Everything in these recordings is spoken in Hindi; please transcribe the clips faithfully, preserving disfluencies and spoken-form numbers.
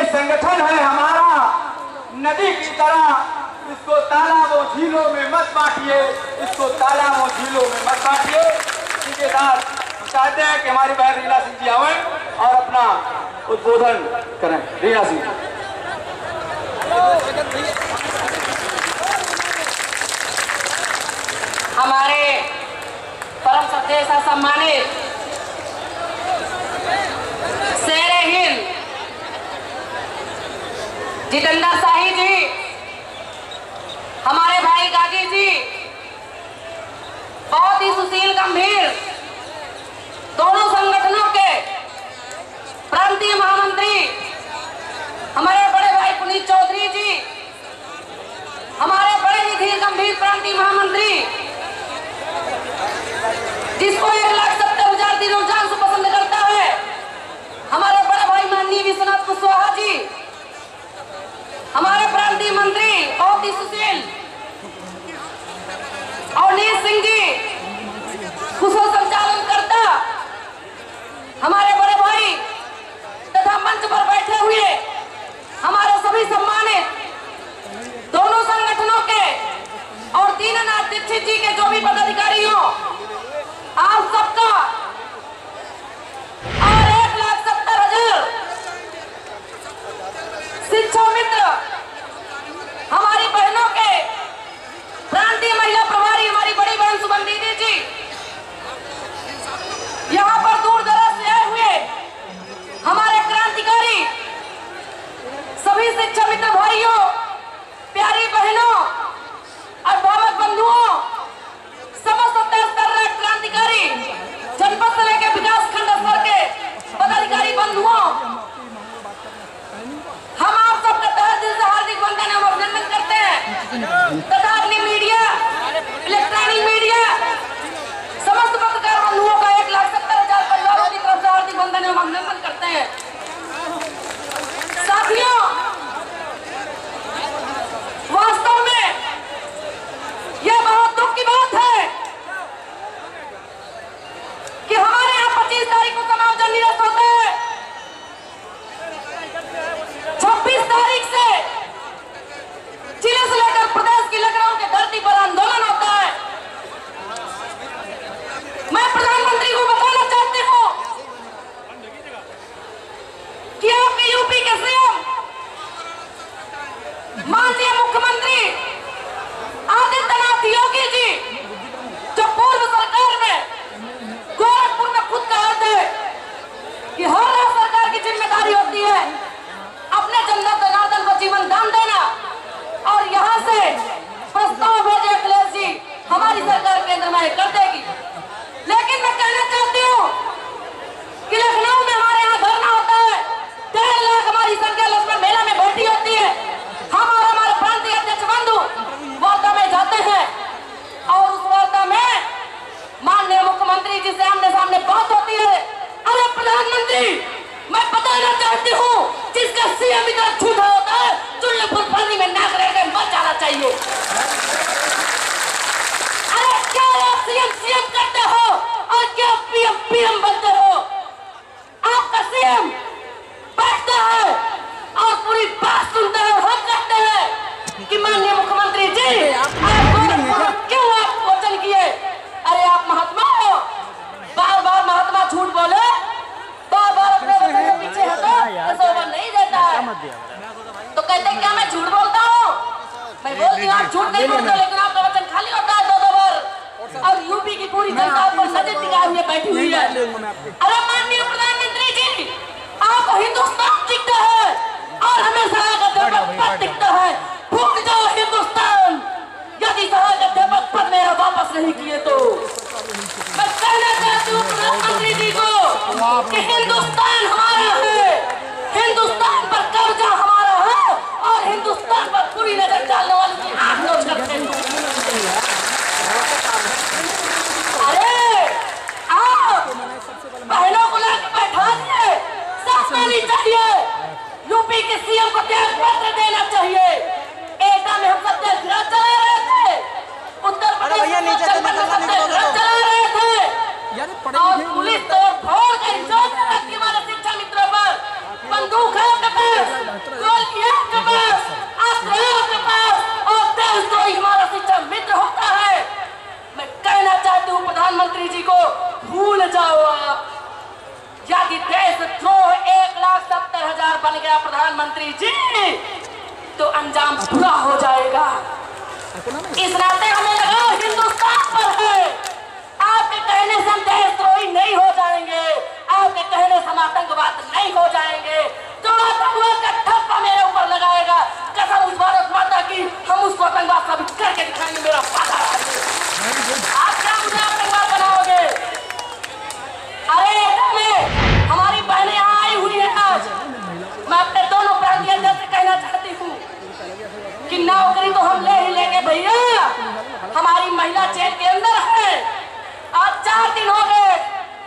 ये संगठन है हमारा नदी की तरह, इसको तालाबों झीलों में मत बांटिए, इसको तालाबों झीलों में मत बांटिए। इसी के साथ चाहते हैं कि हमारी बहन रीना सिंह जी आवे और अपना उद्बोधन करें। रीना सिंह, हमारे परम सत्य सम्मानित जितेंद्र साही जी, हमारे भाई गाजी जी, बहुत ही सुशील गंभीर, दोनों संगठनों के प्रांतीय महामंत्री, हमारे बड़े भाई पुनीत चौधरी जी, हमारे बड़े ही धीर गंभीर प्रांतीय महामंत्री, जिसको एक लाख सत्तर हजार दिनों जान से पसंद करता है हमारे बड़े भाई माननीय विश्वनाथ कुशवाहा जी, हमारे प्रांतीय मंत्री बहुत ही सुशील और नीत सिंह जी, कुशल संचालन करता हमारे बड़े भाई तथा मंच पर बैठे हुए हमारे सभी सम्मानित दोनों संगठनों के और दीनानाथ दीक्षित जी के जो भी पदाधिकारी हो, आप सबका और एक लाख सत्तर हजार शिक्षा मित्र हमारी बहनों के प्रांतीय महिला प्रभारी हमारी बड़ी बहन सुमन दीदी जी, यहाँ पर दूर दराज से आए हुए हमारे क्रांतिकारी सभी शिक्षा मित्र भाइयों, प्यारी बहनों, अभिभावक बंधुओं, समस्त स्तरीय क्रांतिकारी जनपद से लेकर विकास खंड स्तर के पदाधिकारी बंधुओं, हम आप सबका तहे दिल से हार्दिक वंदन और अभिनंदन करते हैं तथा अपनी मीडिया, इलेक्ट्रॉनिक मीडिया, समस्त पत्रकार बंधुओं का एक लाख सत्तर हजार परिवारों की तरफ से हार्दिक वंदन और अभिनंदन करते हैं। साथियों, वास्तव में यह बहुत दुख की बात है कि हमारे यहाँ पच्चीस तारीख को समायोजन निरस्त होता है, छब्बीस तारीख से जिले से लेकर प्रदेश की लखनऊ के धरती पर आंदोलन होता है। मैं प्रधानमंत्री को बताना चाहती हूँ कि आपके यूपी के सीएम माननीय मुख्यमंत्री आदित्यनाथ योगी जी, जो पूर्व सरकार में गोरखपुर में खुद कहा थे कि हर राज्य सरकार की जिम्मेदारी होती है अपने जनता जनार्दन को जीवन दान देना, और यहाँ से प्रस्ताव भेजे अखिलेश जी, हमारी सरकार केंद्र में कर देगी। लेकिन मैं कहना चाहती हूँ कि लखनऊ में हमारे यहाँ धरना होता है, डेढ़ लाख हमारी संख्या लक्ष्मण मेला में बैठी होती है, हम और हमारे प्रांतीय अध्यक्ष बंधु वार्ता में जाते हैं और उस वार्ता में माननीय मुख्यमंत्री जी से आमने सामने बात होती है। अरे प्रधानमंत्री, मैं बताना चाहती हूँ जिसका सीएम इधर छूटा होता है चुल्लपुर पानी में नाक रहकर मत जाना चाहिए। अरे क्या आप सीएम सीएम करते हो और क्या पीएम पीएम बनते हो? आपका सीएम बैठता है और पूरी बात सुनते हैं। हम कहते हैं कि माननीय मुख्यमंत्री जी, आप क्यों आप वचन किए? अरे आप महात्मा हो, बार बार महात्मा झूठ बोले, बार बार अपने वचन के पीछे हटो, शोभा नहीं देता है। तो कहते हैं क्या मैं झूठ बोलता हूँ? मैं बोलती हूँ, आप झूठ नहीं बोलते, लेकिन आपका वचन खाली होता है दो दो बार। और यूपी की पूरी जनता पर नजर टिकाए हुए बैठी हुई है। अरे माननीय प्रधानमंत्री जी, आप हिंदुस्तान दिखता है और हमें सहायक दिखता है। भूल जाओ हिंदुस्तान, यदि सहायक अध्यापक पद मेरा वापस नहीं किए तो मैं कहना चाहती हूँ प्रधानमंत्री जी को कि हिंदुस्तान हमारा है, हिंदुस्तान पर कब्जा हमारा है और हिंदुस्तान पर पूरी नजर डालने वाले की आंख लोच करते हैं। अरे आप बहनों को लाके बैठा दिए, सब मिलनी चाहिए, यूपी के सीएम को त्याग पत्र देना चाहिए। एटा में हम सत्याग्रह चला रहे थे, उत्तर प्रदेश सत्याग्रह चला रहे थे और पुलिस तोड़ फोड़ कर इंसाफ की हमारे शिक्षा मित्रों पर प्रधानमंत्री जी को भूल जाओ आप। यदि देशद्रोह एक लाख सत्तर हजार बन गया प्रधानमंत्री जी तो अंजाम बुरा हो जाएगा। इस नाते हमें लगाव हिंदुस्तान पर है। आपके कहने से हम देशद्रोही नहीं हो जाएंगे, आपके कहने से हम आतंकवाद नहीं हो जाएंगे। जो आतंकवाद का ठप्पा मेरे ऊपर लगाएगा, कसम उस भारत माता की, हम उसको आतंकवाद साबित करके दिखाएंगे। मेरा वादा है। नौकरी तो हम ले ही लेंगे भैया। हमारी महिला जेल के अंदर है, आज चार दिन हो गए।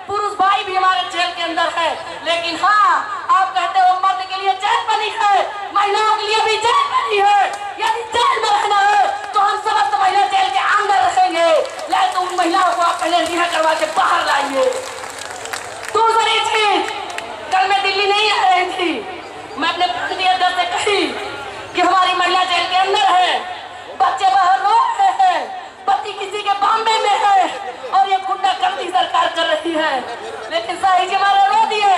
पुरुष भाई भी हमारे जेल के अंदर है, लेकिन हाँ, आप कहते हो मर्द के लिए जेल बनी है, महिलाओं के लिए भी जेल बनी है। यदि जेल में रहना है तो हम समस्त महिला जेल के अंदर रहेंगे। ले तो उन महिलाओं को आप पहले रिहा करवा के बाहर लाइए। दूसरी चीज, कल मैं दिल्ली नहीं आ रही थी, मैं अपने प्रांतीय अध्यक्ष से कही कि हमारी महिला जेल के अंदर है, बच्चे बाहर रो रहे हैं, पति किसी के बॉम्बे में है और ये गुंडागर्दी सरकार कर रही है। लेकिन साही जी हमारे रो दिए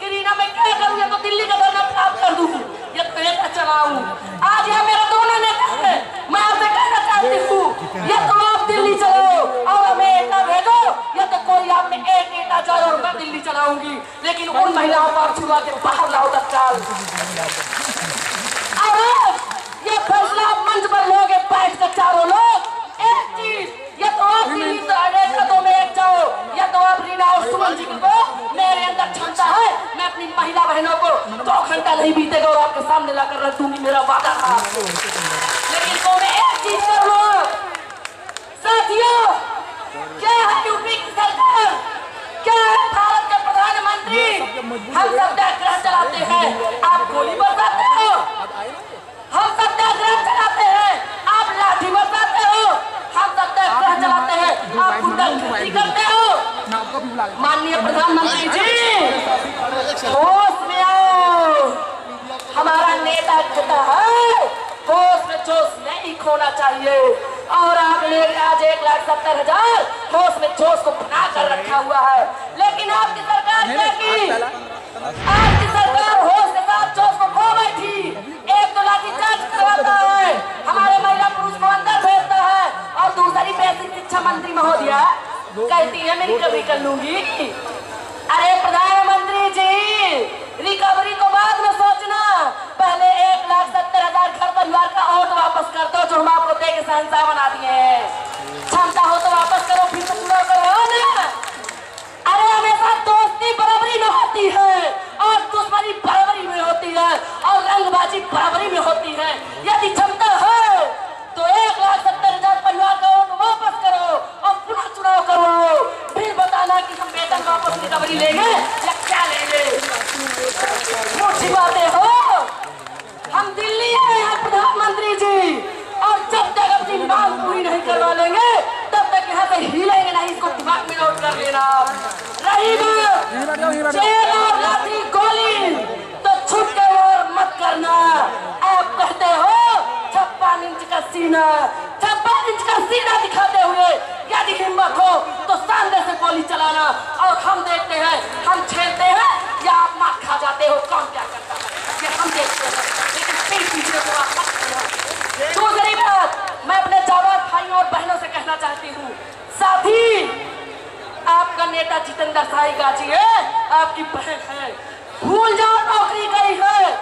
कि रीना मैं क्या करूँ, या तो दिल्ली का धरना खराब कर दूँ या तो चलाऊँ। आज यह मेरा दोनों नेता है, मैं आपसे कहना चाहती हूँ, या तो आप दिल्ली चलाओ और हमें नेता भेजो, या तो कोई आप में एक नेता जाओ और मैं दिल्ली चलाऊंगी, लेकिन उन महिलाओं को आप छुड़ा के बाहर लाओ तत्काल। ये फैसला आप मंच पर लोगे बैठ कर चारों लोग। एक चीज, या तो आप नेतृत्व में एक जाओ, या तो आप रीना और सुमन जी को, मेरे अंदर क्षमता है, मैं अपनी महिला बहनों को दो तो घंटा नहीं बीतेगा और आपके सामने लाकर रख दूंगी। मेरा वादा था। लेकिन तो मैं एक चीज कर लो साथियों, क्या है यूपी की सरकार, क्या है भारत के प्रधानमंत्री। हम सत्याग्रह चलाते हैं, आप गोली बरसाते हो। हम सत्याग्रह चलाते हैं, आप लाठी बरसाते हो। हम सत्याग्रह चलाते हैं, आप गुंडागर्दी करते हो। माननीय प्रधानमंत्री जी, होश में आओ। हमारा नेता कहता है होश में जोश नहीं खोना चाहिए, और आपने आज एक लाख सत्तर हजार होश में जोश को बना कर रखा हुआ है। लेकिन आपकी सरकार क्या की, आपकी सरकार होश के साथ जोश को खो बैठी। एक तो लाठी चार्ज करवाता है, हमारे महिला पुरुष को अंदर भेजता है, और दूसरी बेसिक शिक्षा मंत्री महोदया कहती है मैं रिकवरी कर लूंगी। अरे प्रधानमंत्री जी, रिकवरी को बाद में सोचना, पहले एक लाख सत्तर हजार घर परिवार का वोट वापस कर दो जो हम आपको दे के सहनसा बना दिए हैं। क्षमता हो तो वापस करो, फिर तो पूरा करो ना। अरे हमेशा दोस्ती बराबरी में होती है और दुश्मनी बराबरी में होती है और रंगबाजी बराबरी में होती है। यदि क्षमता है तो एक लाख सत्तर हजार परिवार का वोट वापस करो और पुनः चुनाव करो। फिर बताना कि हम वेतन वापस रिकवरी लेंगे या क्या लेंगे। मुझे बातें हो, हम दिल्ली आए हैं प्रधानमंत्री जी, और जब तक अपनी मांग पूरी नहीं करवा लेंगे तब तक यहाँ से हिलेंगे नहीं। इसको दिमाग में नोट कर लेना। रही चेल और लाठी गोली तो छुप के और मत करना। आप कहते हो छप्पन इंच का सीना, छप्पन इंच का सीना दिखाते हुए यदि हिम्मत हो तो सामने से गोली चलाना, और हम देखते हैं, हम छेड़ते हैं या आप मार खा जाते हो। कौन क्या करता है ये हम देखते हैं, लेकिन फिर पीछे को आप मत करना। दूसरी बात, मैं अपने जवान भाइयों और बहनों से कहना चाहती हूँ, साथी आपका नेता जितेंद्र साही गाजी है, आपकी बहन है। भूल जाओ नौकरी गई है,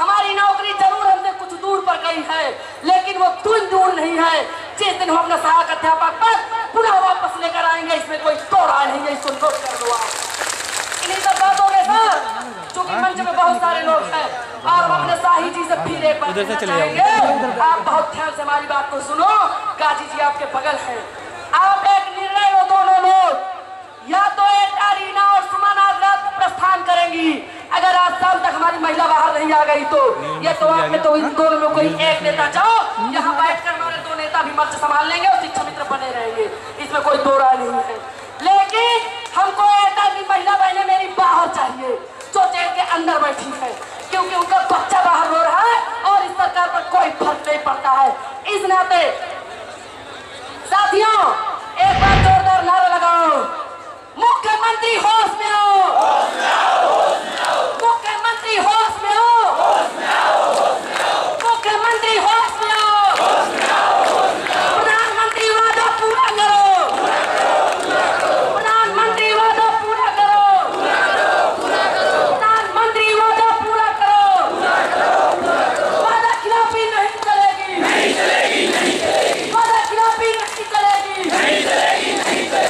हमारी नौकरी जरूर हमसे कुछ दूर पर गई है, लेकिन वो तुम दूर नहीं है जिस दिन हम अपना सहायक अध्यापक पर पुनः वापस लेकर आएंगे। इसमें कोई दो राय नहीं है, इसको नोट कर दो आप। इन्हीं सब बातों के साथ, चूंकि मंच में बहुत सारे लोग हैं और हम अपने शाही जी से फिर एक बार चाहेंगे, आप बहुत ध्यान से हमारी बात को सुनो। गाजी जी आपके बगल है, आप एक निर्णय लो दोनों लोग। या तो एटा रीना और सुमन आज रात प्रस्थान करेंगी, अगर आज शाम तक हमारी महिला बाहर नहीं आ गई तो, या तो आप में तो इन दोनों में कोई एक नेता जाओ। यहाँ बैठ कर हमारे दो नेता भी मंच संभाल लेंगे और शिक्षा मित्र बने रहेंगे, इसमें कोई दो राय नहीं है। लेकिन हमको एटा की महिला बहने मेरी बाहर चाहिए, जो जेल के अंदर अंदर बैठी है क्योंकि उनका बच्चा बाहर हो रहा है और इस सरकार पर कोई फर्क नहीं पड़ता है। इस नाते साथियों एक बार जोरदार नारा लगाओ, मुख्यमंत्री होश में हो, मुख्यमंत्री होश में हो, मुख्यमंत्री होश में हो, प्रधानमंत्री वादा पूरा करो, प्रधानमंत्री वादा पूरा करो, प्रधानमंत्री वादा पूरा करो, वादा खिलाफी नहीं चलेगी, नहीं चलेगी, नहीं चलेगी, वादा खिलाफी नहीं चलेगी, नहीं चलेगी, नहीं चलेगी।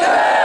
Yeah!